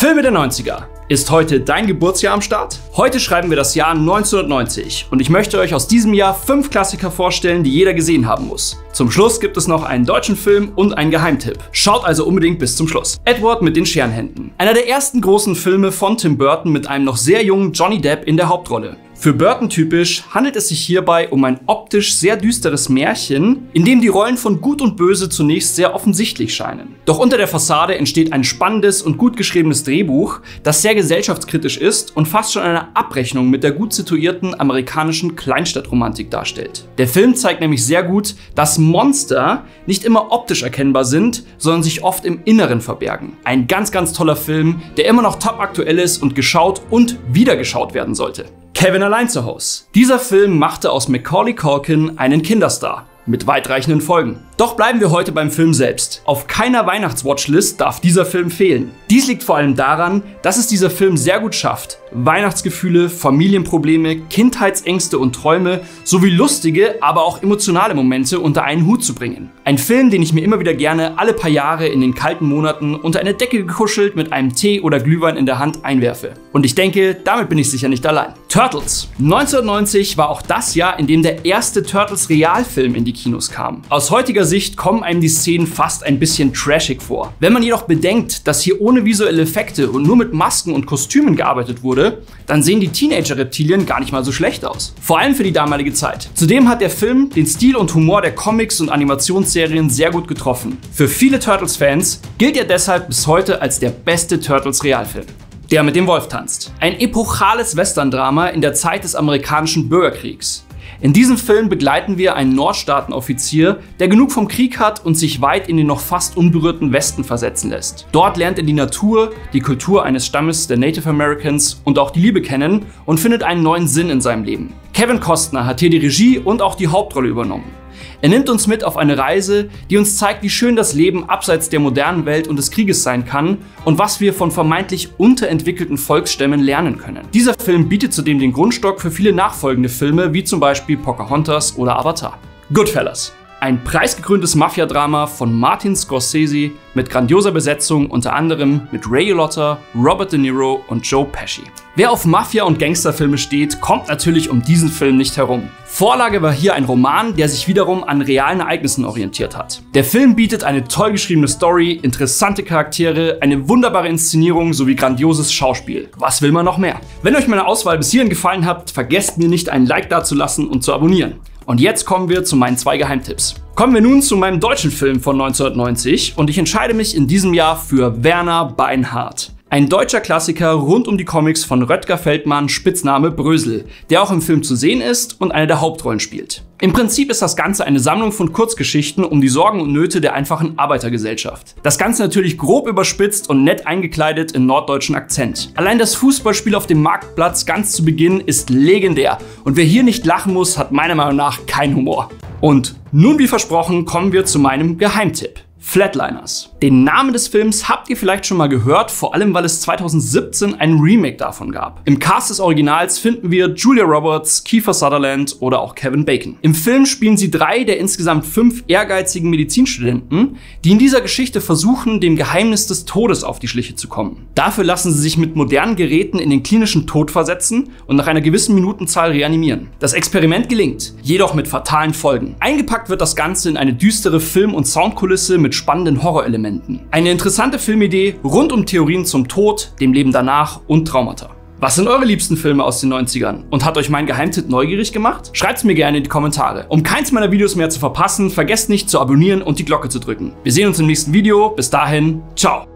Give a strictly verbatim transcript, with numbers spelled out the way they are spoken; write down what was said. Filme der neunziger. Ist heute dein Geburtsjahr am Start? Heute schreiben wir das Jahr neunzehnhundertneunzig und ich möchte euch aus diesem Jahr fünf Klassiker vorstellen, die jeder gesehen haben muss. Zum Schluss gibt es noch einen deutschen Film und einen Geheimtipp. Schaut also unbedingt bis zum Schluss. Edward mit den Scherenhänden. Einer der ersten großen Filme von Tim Burton mit einem noch sehr jungen Johnny Depp in der Hauptrolle. Für Burton typisch handelt es sich hierbei um ein optisch sehr düsteres Märchen, in dem die Rollen von Gut und Böse zunächst sehr offensichtlich scheinen. Doch unter der Fassade entsteht ein spannendes und gut geschriebenes Drehbuch, das sehr gesellschaftskritisch ist und fast schon eine Abrechnung mit der gut situierten amerikanischen Kleinstadtromantik darstellt. Der Film zeigt nämlich sehr gut, dass Monster nicht immer optisch erkennbar sind, sondern sich oft im Inneren verbergen. Ein ganz, ganz toller Film, der immer noch top aktuell ist und geschaut und wieder geschaut werden sollte. Kevin Allein Zuhaus. Dieser Film machte aus Macaulay Culkin einen Kinderstar, mit weitreichenden Folgen. Doch bleiben wir heute beim Film selbst. Auf keiner Weihnachts-Watchlist darf dieser Film fehlen. Dies liegt vor allem daran, dass es dieser Film sehr gut schafft, Weihnachtsgefühle, Familienprobleme, Kindheitsängste und Träume sowie lustige, aber auch emotionale Momente unter einen Hut zu bringen. Ein Film, den ich mir immer wieder gerne alle paar Jahre in den kalten Monaten unter eine Decke gekuschelt mit einem Tee oder Glühwein in der Hand einwerfe. Und ich denke, damit bin ich sicher nicht allein. Turtles. neunzehnhundertneunzig war auch das Jahr, in dem der erste Turtles-Realfilm in die Kinos kam. Aus heutiger Sicht kommen einem die Szenen fast ein bisschen trashig vor. Wenn man jedoch bedenkt, dass hier ohne visuelle Effekte und nur mit Masken und Kostümen gearbeitet wurde, dann sehen die Teenager-Reptilien gar nicht mal so schlecht aus. Vor allem für die damalige Zeit. Zudem hat der Film den Stil und Humor der Comics und Animationsserien sehr gut getroffen. Für viele Turtles-Fans gilt er deshalb bis heute als der beste Turtles-Realfilm. Der mit dem Wolf tanzt. Ein epochales Western-Drama in der Zeit des amerikanischen Bürgerkriegs. In diesem Film begleiten wir einen Nordstaatenoffizier, der genug vom Krieg hat und sich weit in den noch fast unberührten Westen versetzen lässt. Dort lernt er die Natur, die Kultur eines Stammes der Native Americans und auch die Liebe kennen und findet einen neuen Sinn in seinem Leben. Kevin Costner hat hier die Regie und auch die Hauptrolle übernommen. Er nimmt uns mit auf eine Reise, die uns zeigt, wie schön das Leben abseits der modernen Welt und des Krieges sein kann und was wir von vermeintlich unterentwickelten Volksstämmen lernen können. Dieser Film bietet zudem den Grundstock für viele nachfolgende Filme, wie zum Beispiel Pocahontas oder Avatar. Goodfellas. Ein preisgekröntes Mafia-Drama von Martin Scorsese mit grandioser Besetzung, unter anderem mit Ray Liotta, Robert De Niro und Joe Pesci. Wer auf Mafia- und Gangsterfilme steht, kommt natürlich um diesen Film nicht herum. Vorlage war hier ein Roman, der sich wiederum an realen Ereignissen orientiert hat. Der Film bietet eine toll geschriebene Story, interessante Charaktere, eine wunderbare Inszenierung sowie grandioses Schauspiel. Was will man noch mehr? Wenn euch meine Auswahl bis hierhin gefallen hat, vergesst mir nicht, einen Like dazulassen und zu abonnieren. Und jetzt kommen wir zu meinen zwei Geheimtipps. Kommen wir nun zu meinem deutschen Film von neunzehnhundertneunzig und ich entscheide mich in diesem Jahr für Werner Beinhart. Ein deutscher Klassiker rund um die Comics von Rötger Feldmann, Spitzname Brösel, der auch im Film zu sehen ist und eine der Hauptrollen spielt. Im Prinzip ist das Ganze eine Sammlung von Kurzgeschichten um die Sorgen und Nöte der einfachen Arbeitergesellschaft. Das Ganze natürlich grob überspitzt und nett eingekleidet in norddeutschen Akzent. Allein das Fußballspiel auf dem Marktplatz ganz zu Beginn ist legendär und wer hier nicht lachen muss, hat meiner Meinung nach keinen Humor. Und nun wie versprochen kommen wir zu meinem Geheimtipp. Flatliners. Den Namen des Films habt ihr vielleicht schon mal gehört, vor allem weil es zweitausendsiebzehn ein Remake davon gab. Im Cast des Originals finden wir Julia Roberts, Kiefer Sutherland oder auch Kevin Bacon. Im Film spielen sie drei der insgesamt fünf ehrgeizigen Medizinstudenten, die in dieser Geschichte versuchen, dem Geheimnis des Todes auf die Schliche zu kommen. Dafür lassen sie sich mit modernen Geräten in den klinischen Tod versetzen und nach einer gewissen Minutenzahl reanimieren. Das Experiment gelingt, jedoch mit fatalen Folgen. Eingepackt wird das Ganze in eine düstere Film- und Soundkulisse mit mit spannenden Horrorelementen. Eine interessante Filmidee rund um Theorien zum Tod, dem Leben danach und Traumata. Was sind eure liebsten Filme aus den neunzigern? Und hat euch mein Geheimtipp neugierig gemacht? Schreibt's mir gerne in die Kommentare. Um keins meiner Videos mehr zu verpassen, vergesst nicht zu abonnieren und die Glocke zu drücken. Wir sehen uns im nächsten Video. Bis dahin, ciao!